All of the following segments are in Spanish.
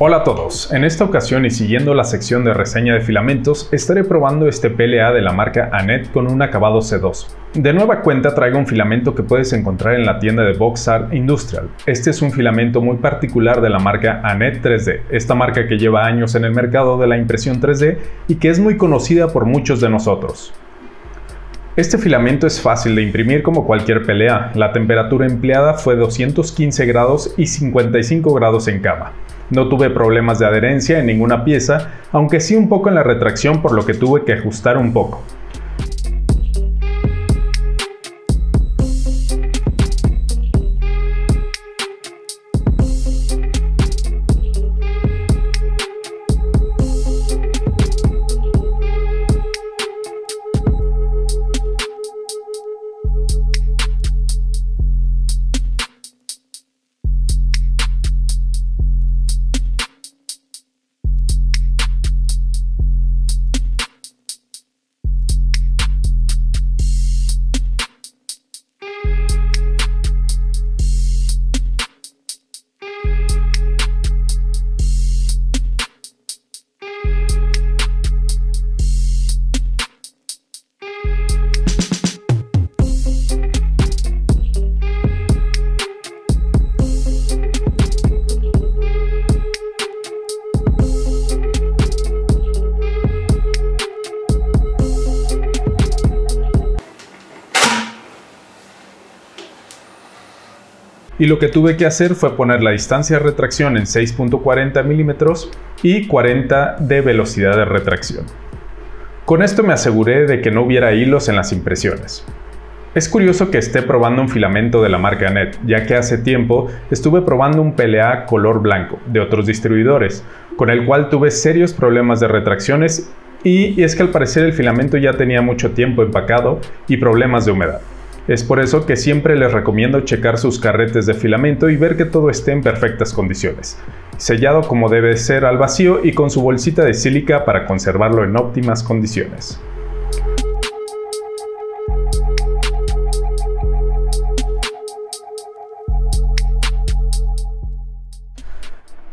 Hola a todos, en esta ocasión y siguiendo la sección de reseña de filamentos, estaré probando este PLA de la marca ANET con un acabado C2. De nueva cuenta traigo un filamento que puedes encontrar en la tienda de Vox Art Industrial. Este es un filamento muy particular de la marca ANET 3D, esta marca que lleva años en el mercado de la impresión 3D y que es muy conocida por muchos de nosotros. Este filamento es fácil de imprimir como cualquier PLA. La temperatura empleada fue 215 grados y 55 grados en cama. No tuve problemas de adherencia en ninguna pieza, aunque sí un poco en la retracción, por lo que tuve que ajustar un poco. Y lo que tuve que hacer fue poner la distancia de retracción en 6.40 milímetros y 40 de velocidad de retracción. Con esto me aseguré de que no hubiera hilos en las impresiones. Es curioso que esté probando un filamento de la marca ANET, ya que hace tiempo estuve probando un PLA color blanco de otros distribuidores, con el cual tuve serios problemas de retracciones y es que al parecer el filamento ya tenía mucho tiempo empacado y problemas de humedad. Es por eso que siempre les recomiendo checar sus carretes de filamento y ver que todo esté en perfectas condiciones, sellado como debe ser al vacío y con su bolsita de sílica para conservarlo en óptimas condiciones.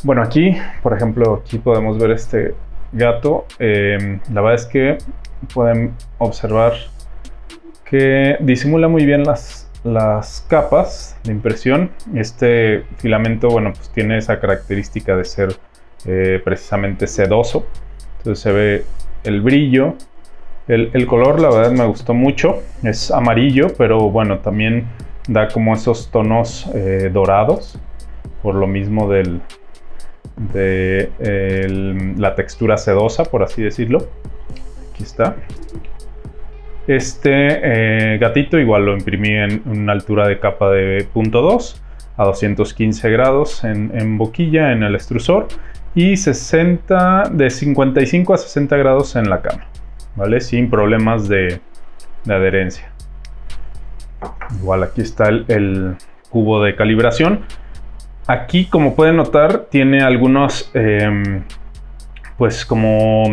Bueno, aquí, por ejemplo, aquí podemos ver este gato. La verdad es que pueden observar que disimula muy bien las capas de impresión. Este filamento, bueno, pues tiene esa característica de ser precisamente sedoso. Entonces se ve el brillo. El color, la verdad, me gustó mucho. Es amarillo, pero bueno, también da como esos tonos dorados. Por lo mismo la textura sedosa, por así decirlo. Aquí está. Este gatito igual lo imprimí en una altura de capa de 0.2 a 215 grados en boquilla, en el extrusor, y 55 a 60 grados en la cama, ¿vale? Sin problemas de adherencia. Igual aquí está el cubo de calibración. Aquí, como pueden notar, tiene algunos pues como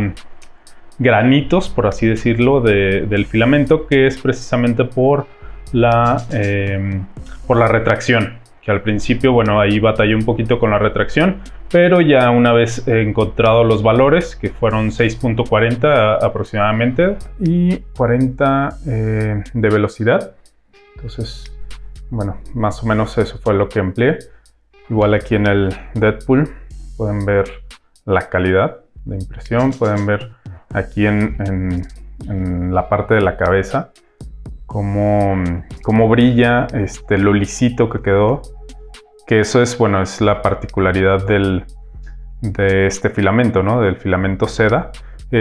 granitos, por así decirlo, del filamento, que es precisamente por la retracción, que al principio, bueno, ahí batallé un poquito con la retracción, pero ya una vez encontrado los valores, que fueron 6.40 aproximadamente y 40 de velocidad, entonces, bueno, más o menos eso fue lo que empleé. Igual aquí en el Deadpool pueden ver la calidad de impresión, pueden ver aquí en la parte de la cabeza cómo brilla lo lisito que quedó, que eso es, bueno, es la particularidad de este filamento, ¿no? Del filamento seda.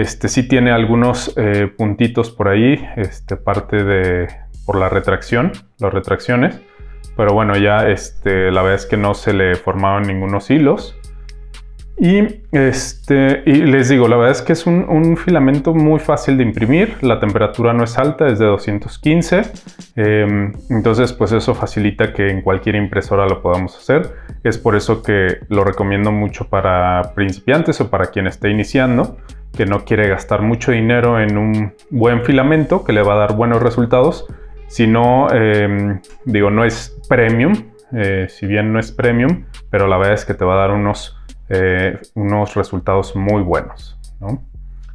Sí tiene algunos puntitos por ahí, parte por la retracción, las retracciones, pero bueno, ya la verdad es que no se le formaron ningunos hilos. Y les digo, la verdad es que es un filamento muy fácil de imprimir. La temperatura no es alta, es de 215. Entonces, pues eso facilita que en cualquier impresora lo podamos hacer. Es por eso que lo recomiendo mucho para principiantes o para quien esté iniciando, que no quiere gastar mucho dinero en un buen filamento que le va a dar buenos resultados. Si no, digo, no es premium. Si bien no es premium, pero la verdad es que te va a dar unos unos resultados muy buenos, ¿no?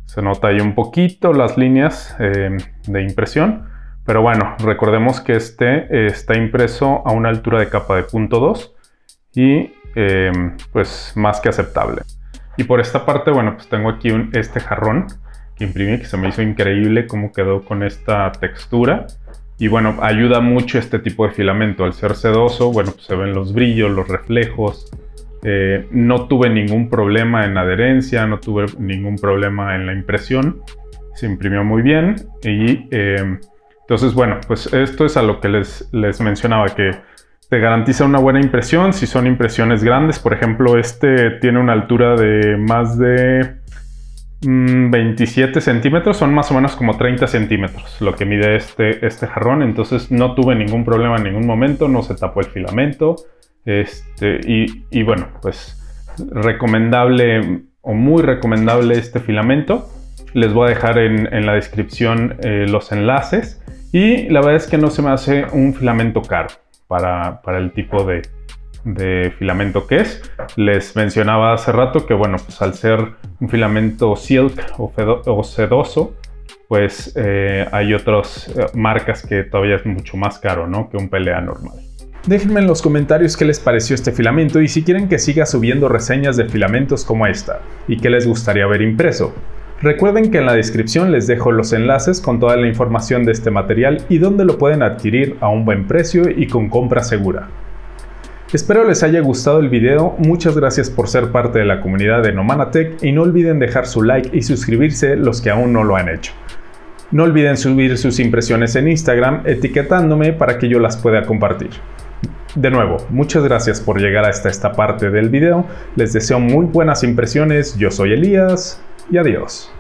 Se nota ahí un poquito las líneas de impresión, pero bueno, recordemos que este está impreso a una altura de capa de 0.2 y pues más que aceptable. Y por esta parte, bueno, pues tengo aquí este jarrón que imprimí, que se me hizo increíble cómo quedó con esta textura. Y bueno, ayuda mucho este tipo de filamento. Al ser sedoso, bueno, pues se ven los brillos, los reflejos. No tuve ningún problema en adherencia, no tuve ningún problema en la impresión. Se imprimió muy bien. Y entonces, bueno, pues esto es a lo que les mencionaba, que te garantiza una buena impresión si son impresiones grandes. Por ejemplo, este tiene una altura de más de 27 centímetros, son más o menos como 30 centímetros lo que mide este jarrón. Entonces no tuve ningún problema en ningún momento, no se tapó el filamento. Y bueno, pues recomendable o muy recomendable este filamento. Les voy a dejar en la descripción los enlaces, y la verdad es que no se me hace un filamento caro para el tipo de filamento que es. Les mencionaba hace rato que, bueno, pues al ser un filamento silk o sedoso, pues hay otras marcas que todavía es mucho más caro, ¿no?, que un PLA normal. Déjenme en los comentarios qué les pareció este filamento y si quieren que siga subiendo reseñas de filamentos como esta y qué les gustaría ver impreso. Recuerden que en la descripción les dejo los enlaces con toda la información de este material y dónde lo pueden adquirir a un buen precio y con compra segura. Espero les haya gustado el video, muchas gracias por ser parte de la comunidad de Nomana Tech y no olviden dejar su like y suscribirse los que aún no lo han hecho. No olviden subir sus impresiones en Instagram etiquetándome para que yo las pueda compartir. De nuevo, muchas gracias por llegar hasta esta parte del video, les deseo muy buenas impresiones, yo soy Elías y adiós.